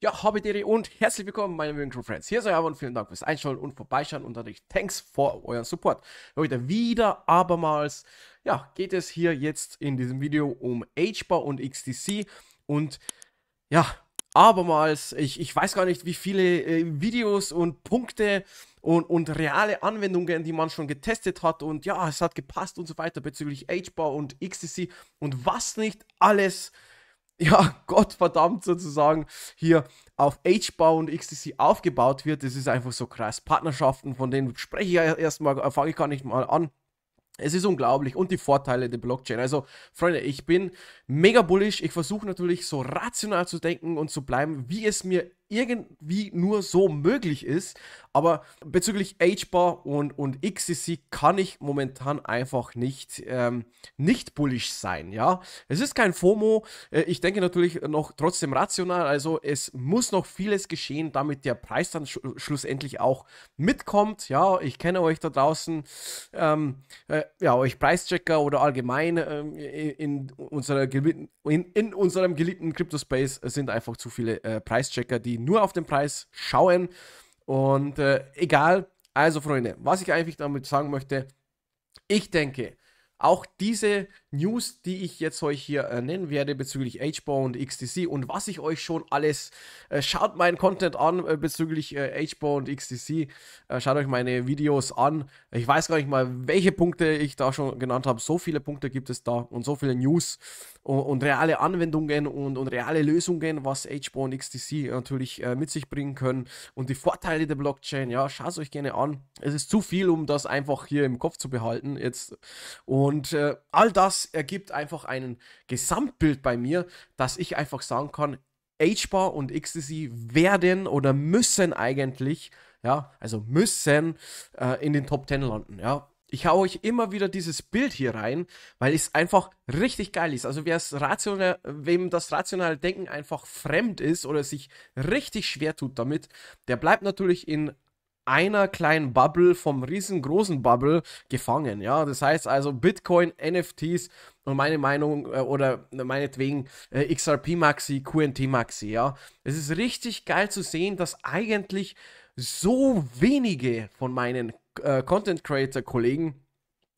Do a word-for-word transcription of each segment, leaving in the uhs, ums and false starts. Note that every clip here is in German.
Ja, habe dir und herzlich willkommen, meine lieben Crew-Friends. Hier ist euer und vielen Dank fürs Einschauen und Vorbeischauen und natürlich thanks for euren Support. Leute, wieder abermals, ja, geht es hier jetzt in diesem Video um H B A R und X D C und ja, abermals, ich, ich weiß gar nicht, wie viele äh, Videos und Punkte und, und reale Anwendungen, die man schon getestet hat und ja, es hat gepasst und so weiter bezüglich H B A R und X D C und was nicht alles, ja, gottverdammt sozusagen, hier auf H B A R und X D C aufgebaut wird. Das ist einfach so krass. Partnerschaften, von denen spreche ich ja erstmal, fange ich gar nicht mal an. Es ist unglaublich und die Vorteile der Blockchain. Also, Freunde, ich bin mega bullish. Ich versuche natürlich so rational zu denken und zu bleiben, wie es mir irgendwie nur so möglich ist. Aber bezüglich H B A R und, und X D C kann ich momentan einfach nicht, ähm, nicht bullish sein. Ja? Es ist kein FOMO. Ich denke natürlich noch trotzdem rational. Also es muss noch vieles geschehen, damit der Preis dann sch schlussendlich auch mitkommt. Ja, ich kenne euch da draußen, ähm, äh, ja, euch Preischecker oder allgemein ähm, in, unserer in, in unserem geliebten Cryptospace sind einfach zu viele äh, Preischecker, die nur auf den Preis schauen und äh, egal. Also Freunde, was ich eigentlich damit sagen möchte, ich denke, auch diese News, die ich jetzt euch hier äh, nennen werde bezüglich H B A R und X D C und was ich euch schon alles, äh, schaut meinen Content an äh, bezüglich äh, H B A R und X D C, äh, schaut euch meine Videos an, ich weiß gar nicht mal, welche Punkte ich da schon genannt habe, so viele Punkte gibt es da und so viele News und, und reale Anwendungen und, und reale Lösungen, was H B A R und X D C natürlich äh, mit sich bringen können und die Vorteile der Blockchain, ja, schaut es euch gerne an, es ist zu viel, um das einfach hier im Kopf zu behalten jetzt und äh, all das ergibt einfach ein Gesamtbild bei mir, dass ich einfach sagen kann, H B A R und X D C werden oder müssen eigentlich, ja, also müssen äh, in den Top zehn landen, ja. Ich hau euch immer wieder dieses Bild hier rein, weil es einfach richtig geil ist. Also wer es rational, wem das rationale Denken einfach fremd ist oder sich richtig schwer tut damit, der bleibt natürlich in einer kleinen Bubble vom riesengroßen Bubble gefangen, ja, das heißt also Bitcoin, N F Ts und meine Meinung äh, oder meinetwegen äh, X R P Maxi, Q N T Maxi, ja, es ist richtig geil zu sehen, dass eigentlich so wenige von meinen äh, Content Creator Kollegen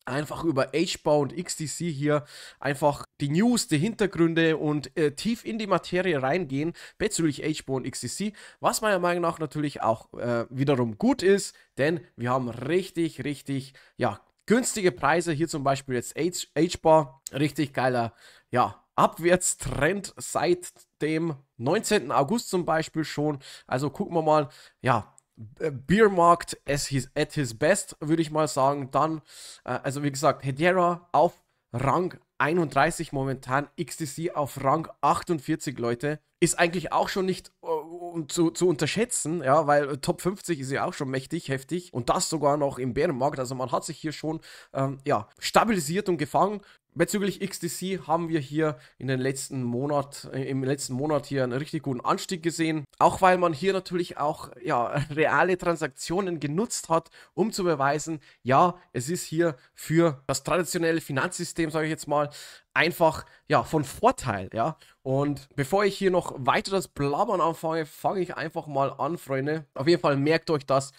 einfach über H B A R und X D C hier einfach die News, die Hintergründe und äh, tief in die Materie reingehen bezüglich H B A R und X D C, was meiner Meinung nach natürlich auch äh, wiederum gut ist, denn wir haben richtig, richtig, ja, günstige Preise, hier zum Beispiel jetzt H B A R, richtig geiler, ja, Abwärtstrend seit dem neunzehnten August zum Beispiel schon, also gucken wir mal, ja, Beermarkt at his, at his best, würde ich mal sagen. Dann, äh, also wie gesagt, Hedera auf Rang einunddreißig momentan, X D C auf Rang achtundvierzig, Leute. Ist eigentlich auch schon nicht äh, zu, zu unterschätzen, ja, weil äh, Top fünfzig ist ja auch schon mächtig, heftig. Und das sogar noch im Bärenmarkt. Also man hat sich hier schon ähm, ja, stabilisiert und gefangen. Bezüglich X D C haben wir hier in den letzten Monat, im letzten Monat hier einen richtig guten Anstieg gesehen. Auch weil man hier natürlich auch, ja, reale Transaktionen genutzt hat, um zu beweisen, ja, es ist hier für das traditionelle Finanzsystem, sage ich jetzt mal, einfach, ja, von Vorteil, ja. Und bevor ich hier noch weiter das Blabbern anfange, fange ich einfach mal an, Freunde. Auf jeden Fall merkt euch das,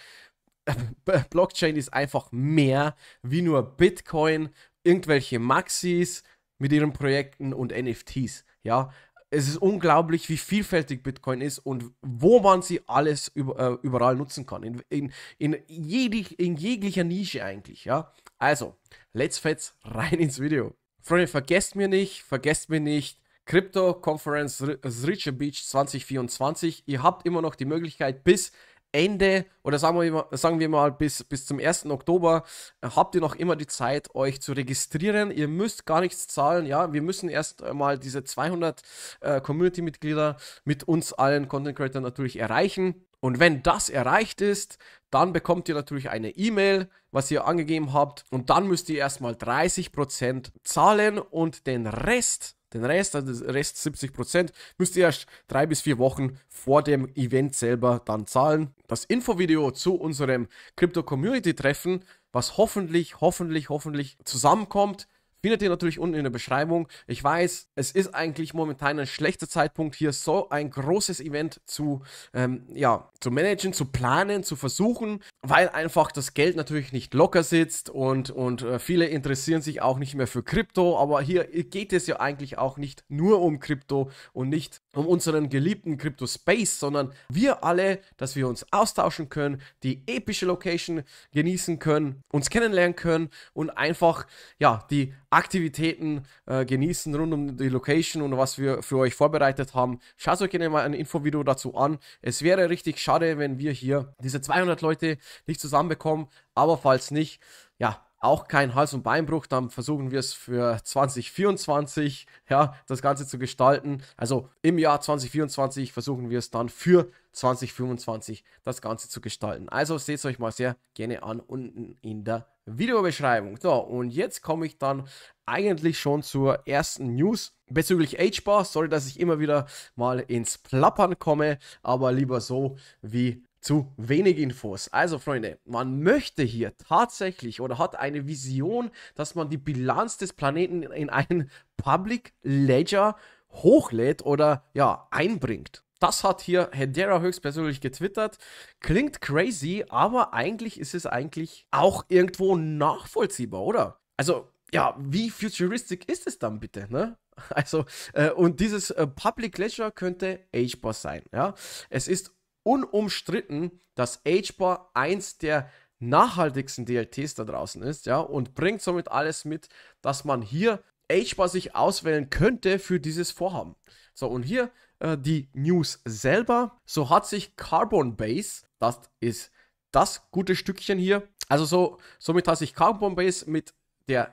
Blockchain ist einfach mehr wie nur Bitcoin, irgendwelche Maxis mit ihren Projekten und N F Ts, ja. Es ist unglaublich, wie vielfältig Bitcoin ist und wo man sie alles überall nutzen kann. In, in, in, jeglich, in jeglicher Nische eigentlich, ja. Also, let's fetz rein ins Video. Freunde, vergesst mir nicht, vergesst mir nicht, Crypto Conference Zritsche Beach zwanzig vierundzwanzig. Ihr habt immer noch die Möglichkeit bis Ende, oder sagen wir mal, sagen wir mal bis, bis zum ersten Oktober, habt ihr noch immer die Zeit, euch zu registrieren. Ihr müsst gar nichts zahlen, ja, wir müssen erst mal diese zweihundert äh, Community-Mitglieder mit uns allen Content-Creators natürlich erreichen. Und wenn das erreicht ist, dann bekommt ihr natürlich eine E-Mail, was ihr angegeben habt. Und dann müsst ihr erstmal dreißig Prozent zahlen und den Rest... Den Rest, also den Rest siebzig Prozent, müsst ihr erst drei bis vier Wochen vor dem Event selber dann zahlen. Das Infovideo zu unserem Crypto-Community-Treffen, was hoffentlich, hoffentlich, hoffentlich zusammenkommt, Findet ihr natürlich unten in der Beschreibung. Ich weiß, es ist eigentlich momentan ein schlechter Zeitpunkt, hier so ein großes Event zu, ähm, ja, zu managen, zu planen, zu versuchen, weil einfach das Geld natürlich nicht locker sitzt und, und äh, viele interessieren sich auch nicht mehr für Krypto, aber hier geht es ja eigentlich auch nicht nur um Krypto und nicht um unseren geliebten Krypto-Space, sondern wir alle, dass wir uns austauschen können, die epische Location genießen können, uns kennenlernen können und einfach, ja, die Aktivitäten äh, genießen rund um die Location und was wir für euch vorbereitet haben. Schaut euch gerne mal ein Infovideo dazu an. Es wäre richtig schade, wenn wir hier diese zweihundert Leute nicht zusammenbekommen, aber falls nicht, ja, auch kein Hals- und Beinbruch, dann versuchen wir es für zwanzig vierundzwanzig, ja, das Ganze zu gestalten. Also im Jahr zwanzig vierundzwanzig versuchen wir es dann für zwanzig fünfundzwanzig das Ganze zu gestalten. Also seht es euch mal sehr gerne an unten in der Videobeschreibung. So, und jetzt komme ich dann eigentlich schon zur ersten News bezüglich H B A R. Sorry, dass ich immer wieder mal ins Plappern komme, aber lieber so wie zu wenig Infos. Also Freunde, man möchte hier tatsächlich oder hat eine Vision, dass man die Bilanz des Planeten in einen Public Ledger hochlädt oder ja, einbringt. Das hat hier Hedera höchstpersönlich getwittert. Klingt crazy, aber eigentlich ist es eigentlich auch irgendwo nachvollziehbar, oder? Also, ja, wie futuristisch ist es dann bitte, ne? Also, äh, und dieses äh, Public Ledger könnte H B A R sein, ja? Es ist unumstritten, dass H B A R eins der nachhaltigsten D L Ts da draußen ist, ja, und bringt somit alles mit, dass man hier H B A R sich auswählen könnte für dieses Vorhaben. So, und hier äh, die News selber. So hat sich CarbonBase, das ist das gute Stückchen hier, also so, somit hat sich CarbonBase mit der H B A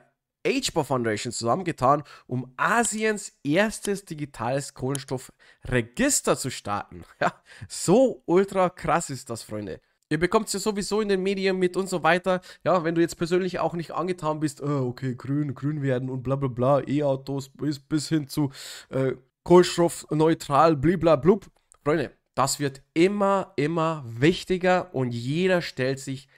R Foundation zusammengetan, um Asiens erstes digitales Kohlenstoffregister zu starten. Ja, so ultra krass ist das, Freunde. Ihr bekommt es ja sowieso in den Medien mit und so weiter. Ja, wenn du jetzt persönlich auch nicht angetan bist, oh, okay, grün, grün werden und bla bla bla, E-Autos bis, bis hin zu äh, kohlenstoffneutral, bliblablub. Freunde, das wird immer, immer wichtiger und jeder stellt sich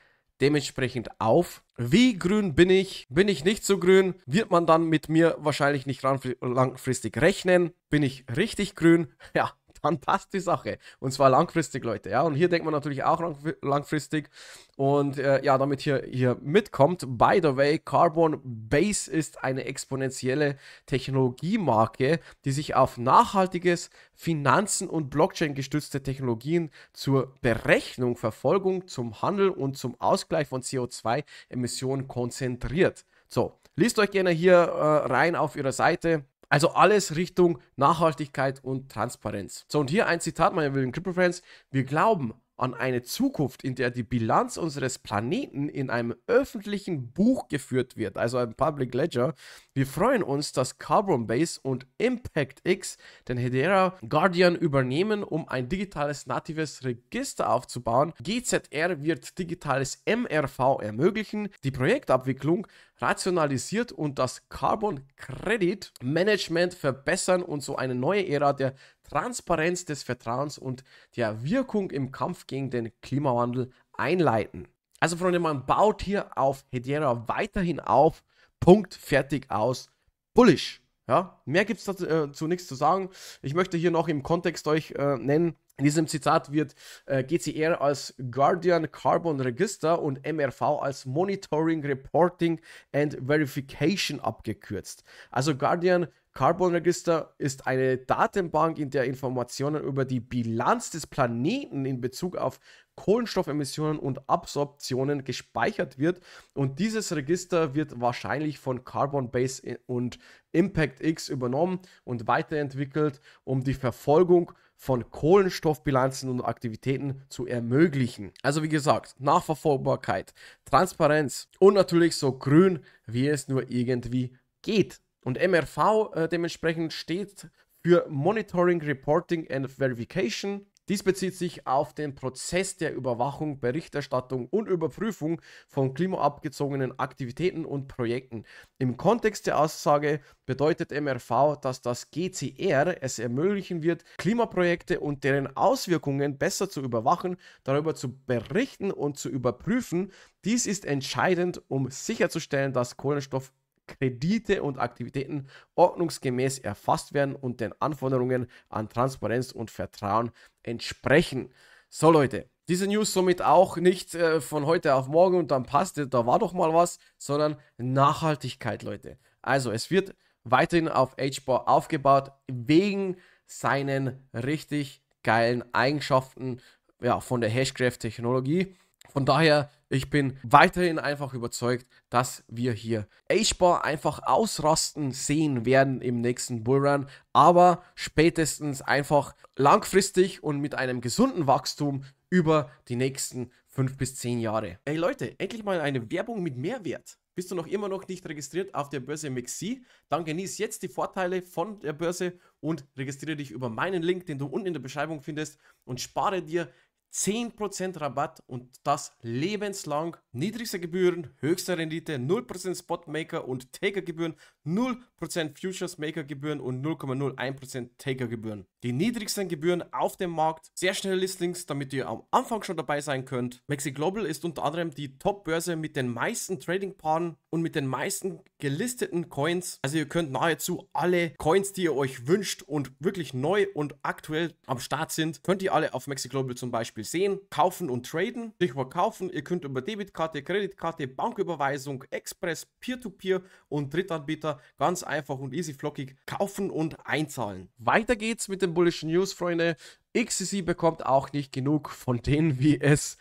dementsprechend auf. Wie grün bin ich? Bin ich nicht so grün? Wird man dann mit mir wahrscheinlich nicht langfristig rechnen? Bin ich richtig grün? Ja, dann passt die Sache. Und zwar langfristig, Leute. Ja, und hier denkt man natürlich auch langfristig. Und äh, ja, damit hier, hier mitkommt, by the way, CarbonBase ist eine exponentielle Technologiemarke, die sich auf nachhaltiges Finanzen und Blockchain gestützte Technologien zur Berechnung, Verfolgung, zum Handel und zum Ausgleich von C O zwei Emissionen konzentriert. So, liest euch gerne hier äh, rein auf ihrer Seite. Also alles Richtung Nachhaltigkeit und Transparenz. So, und hier ein Zitat, meine lieben Crypto-Friends. Wir glauben an eine Zukunft, in der die Bilanz unseres Planeten in einem öffentlichen Buch geführt wird, also einem Public Ledger. Wir freuen uns, dass CarbonBase und ImpactX den Hedera Guardian übernehmen, um ein digitales natives Register aufzubauen. G Z R wird digitales M R V ermöglichen, die Projektabwicklung rationalisiert und das Carbon Credit Management verbessern und so eine neue Ära der Transparenz, des Vertrauens und der Wirkung im Kampf gegen den Klimawandel einleiten. Also Freunde, man baut hier auf Hedera weiterhin auf, Punkt, fertig, aus, bullish. Ja, mehr gibt es dazu äh, nichts zu sagen. Ich möchte hier noch im Kontext euch äh, nennen, in diesem Zitat wird äh, G C R als Guardian Carbon Register und M R V als Monitoring, Reporting and Verification abgekürzt. Also Guardian Carbon Register ist eine Datenbank, in der Informationen über die Bilanz des Planeten in Bezug auf Kohlenstoffemissionen und Absorptionen gespeichert wird. Und dieses Register wird wahrscheinlich von CarbonBase und ImpactX übernommen und weiterentwickelt, um die Verfolgung von Kohlenstoffbilanzen und Aktivitäten zu ermöglichen. Also wie gesagt, Nachverfolgbarkeit, Transparenz und natürlich so grün, wie es nur irgendwie geht. Und M R V äh, dementsprechend steht für Monitoring, Reporting and Verification. Dies bezieht sich auf den Prozess der Überwachung, Berichterstattung und Überprüfung von klimaabgezogenen Aktivitäten und Projekten. Im Kontext der Aussage bedeutet M R V, dass das G C R es ermöglichen wird, Klimaprojekte und deren Auswirkungen besser zu überwachen, darüber zu berichten und zu überprüfen. Dies ist entscheidend, um sicherzustellen, dass Kohlenstoff Kredite und Aktivitäten ordnungsgemäß erfasst werden und den Anforderungen an Transparenz und Vertrauen entsprechen. So Leute, diese News somit auch nicht äh, von heute auf morgen und dann passt, da war doch mal was, sondern Nachhaltigkeit, Leute. Also es wird weiterhin auf H B A R aufgebaut, wegen seinen richtig geilen Eigenschaften ja, von der Hashgraph-Technologie. Von daher, ich bin weiterhin einfach überzeugt, dass wir hier H B A R einfach ausrasten sehen werden im nächsten Bullrun, aber spätestens einfach langfristig und mit einem gesunden Wachstum über die nächsten fünf bis zehn Jahre. Ey Leute, endlich mal eine Werbung mit Mehrwert. Bist du noch immer noch nicht registriert auf der Börse M E X C? Dann genieß jetzt die Vorteile von der Börse und registriere dich über meinen Link, den du unten in der Beschreibung findest, und spare dir zehn Prozent Rabatt und das lebenslang. Niedrigste Gebühren, höchste Rendite, null Prozent Spotmaker und Takergebühren, null Prozent Futures-Maker-Gebühren und null Komma null ein Prozent Takergebühren. Die niedrigsten Gebühren auf dem Markt, sehr schnelle Listings, damit ihr am Anfang schon dabei sein könnt. M E X C Global ist unter anderem die Top-Börse mit den meisten Trading-Paaren und mit den meisten gelisteten Coins. Also ihr könnt nahezu alle Coins, die ihr euch wünscht und wirklich neu und aktuell am Start sind, könnt ihr alle auf M E X C Global zum Beispiel sehen, kaufen und traden. Stichwort kaufen, ihr könnt über Debitkarte, Kreditkarte, Banküberweisung, Express, Peer-to-Peer und Drittanbieter ganz einfach und easy flockig kaufen und einzahlen. Weiter geht's mit den bullischen News, Freunde. X D C bekommt auch nicht genug von denen, wie es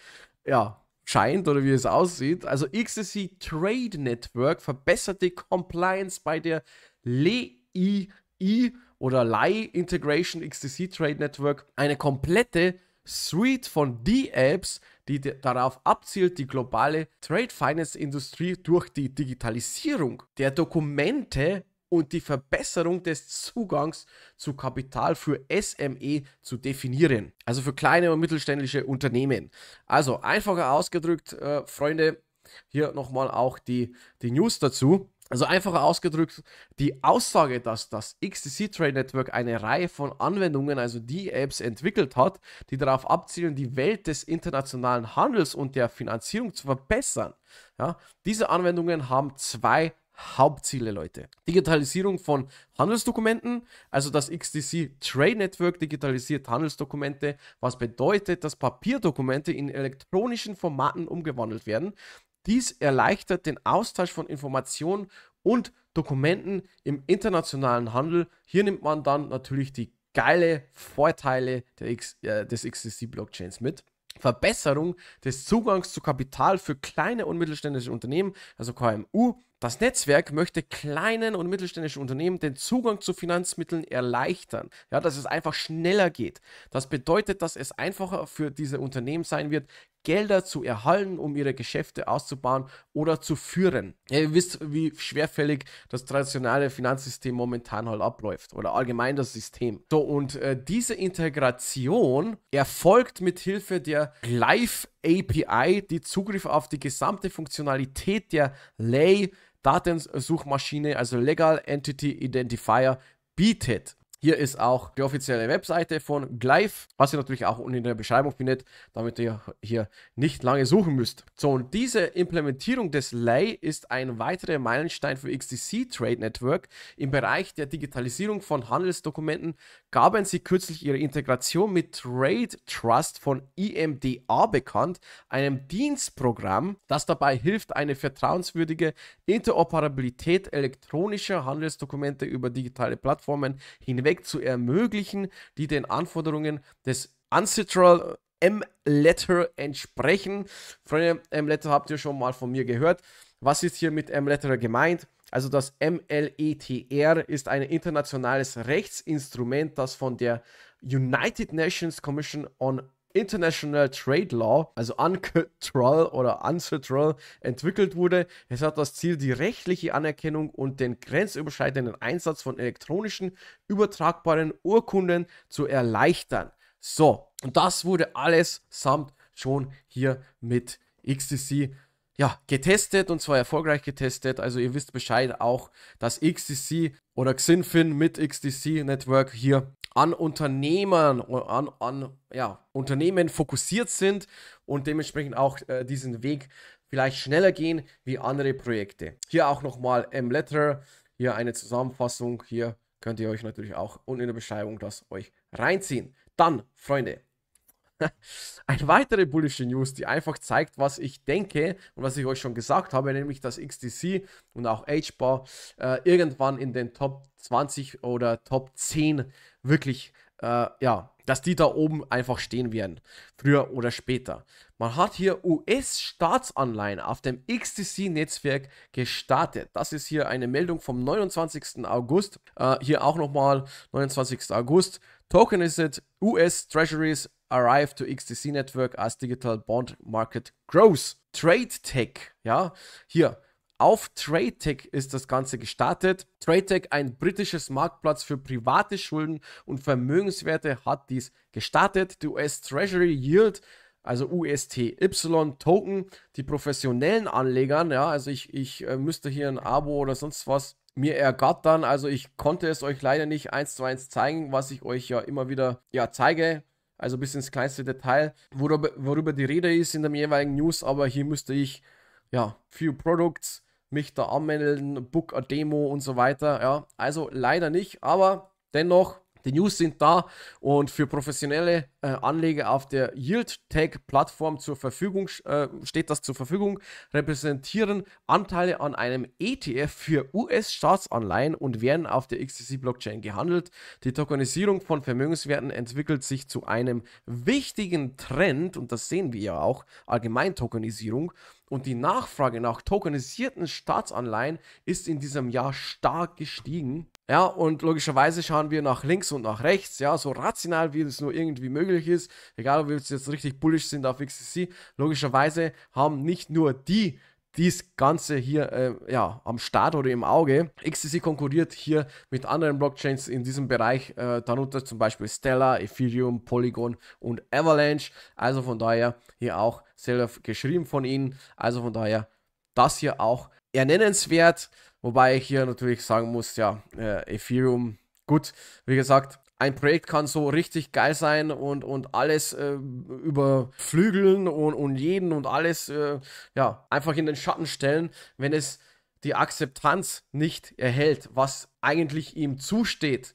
ja scheint oder wie es aussieht. Also X D C Trade Network verbessert die Compliance bei der L E I oder L E I Integration X D C Trade Network. Eine komplette Suite von D-Apps, die darauf abzielt, die globale Trade-Finance-Industrie durch die Digitalisierung der Dokumente und die Verbesserung des Zugangs zu Kapital für S M E zu definieren. Also für kleine und mittelständische Unternehmen. Also einfacher ausgedrückt, äh, Freunde, hier nochmal auch die, die News dazu. Also einfacher ausgedrückt, die Aussage, dass das X D C Trade Network eine Reihe von Anwendungen, also die Apps, entwickelt hat, die darauf abzielen, die Welt des internationalen Handels und der Finanzierung zu verbessern. Ja, diese Anwendungen haben zwei Hauptziele, Leute. Digitalisierung von Handelsdokumenten, also das X D C Trade Network digitalisiert Handelsdokumente, was bedeutet, dass Papierdokumente in elektronischen Formaten umgewandelt werden. Dies erleichtert den Austausch von Informationen und Dokumenten im internationalen Handel. Hier nimmt man dann natürlich die geile Vorteile der X, äh, des X D C-Blockchains mit. Verbesserung des Zugangs zu Kapital für kleine und mittelständische Unternehmen, also K M U. Das Netzwerk möchte kleinen und mittelständischen Unternehmen den Zugang zu Finanzmitteln erleichtern, ja, dass es einfach schneller geht. Das bedeutet, dass es einfacher für diese Unternehmen sein wird, Gelder zu erhalten, um ihre Geschäfte auszubauen oder zu führen. Ja, ihr wisst, wie schwerfällig das traditionelle Finanzsystem momentan halt abläuft oder allgemein das System. So, und äh, diese Integration erfolgt mit Hilfe der Gleif A P I, die Zugriff auf die gesamte Funktionalität der L E I Datensuchmaschine, also Legal Entity Identifier, bietet. Hier ist auch die offizielle Webseite von Gleif, was ihr natürlich auch unten in der Beschreibung findet, damit ihr hier nicht lange suchen müsst. So, und diese Implementierung des L E I ist ein weiterer Meilenstein für X D C Trade Network. Im Bereich der Digitalisierung von Handelsdokumenten gaben sie kürzlich ihre Integration mit Trade Trust von I M D A bekannt, einem Dienstprogramm, das dabei hilft, eine vertrauenswürdige Interoperabilität elektronischer Handelsdokumente über digitale Plattformen hinweg zu ermöglichen, die den Anforderungen des UNCITRAL M L E T R entsprechen. Freunde, M L E T R habt ihr schon mal von mir gehört. Was ist hier mit M L E T R gemeint? Also das M L E T R ist ein internationales Rechtsinstrument, das von der United Nations Commission on International Trade Law, also UNCITRAL oder UNCITRAL, entwickelt wurde. Es hat das Ziel, die rechtliche Anerkennung und den grenzüberschreitenden Einsatz von elektronischen, übertragbaren Urkunden zu erleichtern. So, und das wurde alles samt schon hier mit X D C ja, getestet, und zwar erfolgreich getestet. Also ihr wisst Bescheid auch, dass X D C oder Xinfin mit X D C Network hier an Unternehmern, an, an ja, Unternehmen fokussiert sind und dementsprechend auch äh, diesen Weg vielleicht schneller gehen wie andere Projekte. Hier auch nochmal M L E T R, hier eine Zusammenfassung, hier könnt ihr euch natürlich auch unten in der Beschreibung das euch reinziehen. Dann, Freunde, eine weitere bullische News, die einfach zeigt, was ich denke und was ich euch schon gesagt habe, nämlich dass X D C und auch H B A R äh, irgendwann in den Top zwanzig oder Top zehn wirklich, äh, ja, dass die da oben einfach stehen werden, früher oder später. Man hat hier U S-Staatsanleihen auf dem X D C-Netzwerk gestartet. Das ist hier eine Meldung vom neunundzwanzigsten August. Äh, hier auch nochmal neunundzwanzigsten August. Tokenized U S Treasuries arrive to X D C Network as digital bond market grows. TradeTech, ja, hier. Auf TradeTech ist das Ganze gestartet. TradeTech, ein britisches Marktplatz für private Schulden und Vermögenswerte, hat dies gestartet. Die U S Treasury Yield, also U S T Y-Token, die professionellen Anlegern, ja, also ich, ich äh, müsste hier ein Abo oder sonst was mir ergattern, also ich konnte es euch leider nicht eins zu eins zeigen, was ich euch ja immer wieder ja, zeige, also bis ins kleinste Detail, worüber, worüber die Rede ist in dem jeweiligen News, aber hier müsste ich, ja, Few Products, mich da anmelden, Book a Demo und so weiter, ja, also leider nicht, aber dennoch, die News sind da und für professionelle äh, Anleger auf der YieldTech-Plattform zur Verfügung äh, steht das zur Verfügung, repräsentieren Anteile an einem E T F für U S-Staatsanleihen und werden auf der X D C-Blockchain gehandelt. Die Tokenisierung von Vermögenswerten entwickelt sich zu einem wichtigen Trend und das sehen wir ja auch, Allgemeintokenisierung. Und die Nachfrage nach tokenisierten Staatsanleihen ist in diesem Jahr stark gestiegen. Ja, und logischerweise schauen wir nach links und nach rechts, ja, so rational wie es nur irgendwie möglich ist, egal ob wir jetzt richtig bullish sind auf X D C, logischerweise haben nicht nur die dies Ganze hier äh, ja, am Start oder im Auge. X D C konkurriert hier mit anderen Blockchains in diesem Bereich, äh, darunter zum Beispiel Stellar, Ethereum, Polygon und Avalanche. Also von daher hier auch Stellar geschrieben von ihnen. Also von daher das hier auch eher nennenswert. Wobei ich hier natürlich sagen muss, ja, äh, Ethereum, gut, wie gesagt, ein Projekt kann so richtig geil sein und, und alles äh, überflügeln und, und jeden und alles äh, ja, einfach in den Schatten stellen, wenn es die Akzeptanz nicht erhält, was eigentlich ihm zusteht,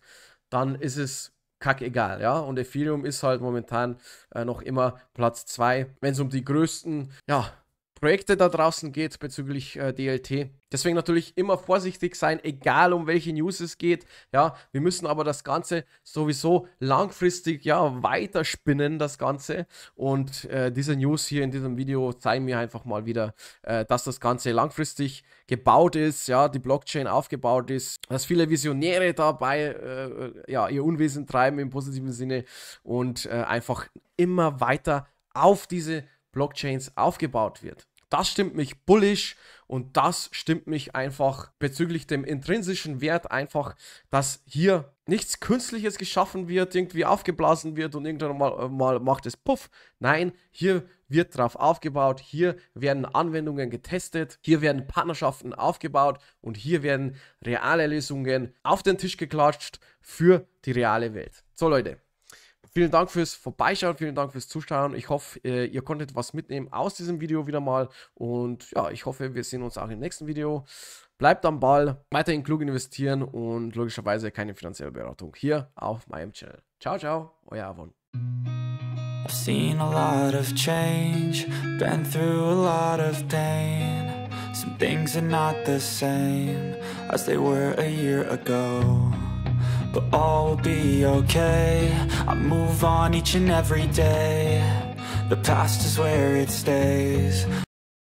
dann ist es kackegal, ja, und Ethereum ist halt momentan äh, noch immer Platz zwei, wenn es um die größten, ja, Projekte da draußen geht bezüglich äh, D L T. Deswegen natürlich immer vorsichtig sein, egal um welche News es geht. Ja, wir müssen aber das Ganze sowieso langfristig ja weiterspinnen, das Ganze. Und äh, diese News hier in diesem Video zeigen mir einfach mal wieder, äh, dass das Ganze langfristig gebaut ist, ja, die Blockchain aufgebaut ist, dass viele Visionäre dabei äh, ja, ihr Unwesen treiben im positiven Sinne und äh, einfach immer weiter auf diese Blockchains aufgebaut wird. Das stimmt mich bullish und das stimmt mich einfach bezüglich dem intrinsischen Wert einfach, dass hier nichts Künstliches geschaffen wird, irgendwie aufgeblasen wird und irgendwann mal, mal macht es Puff. Nein, hier wird drauf aufgebaut, hier werden Anwendungen getestet, hier werden Partnerschaften aufgebaut und hier werden reale Lösungen auf den Tisch geklatscht für die reale Welt. So Leute. Vielen Dank fürs Vorbeischauen, vielen Dank fürs Zuschauen. Ich hoffe, ihr konntet was mitnehmen aus diesem Video wieder mal. Und ja, ich hoffe, wir sehen uns auch im nächsten Video. Bleibt am Ball, weiterhin klug investieren und logischerweise keine finanzielle Beratung hier auf meinem Channel. Ciao, ciao, euer Avon. I've seen a lot of change, been through a lot of pain. Some things are not the same as they were a year ago. But all will be okay, I move on each and every day. The past is where it stays.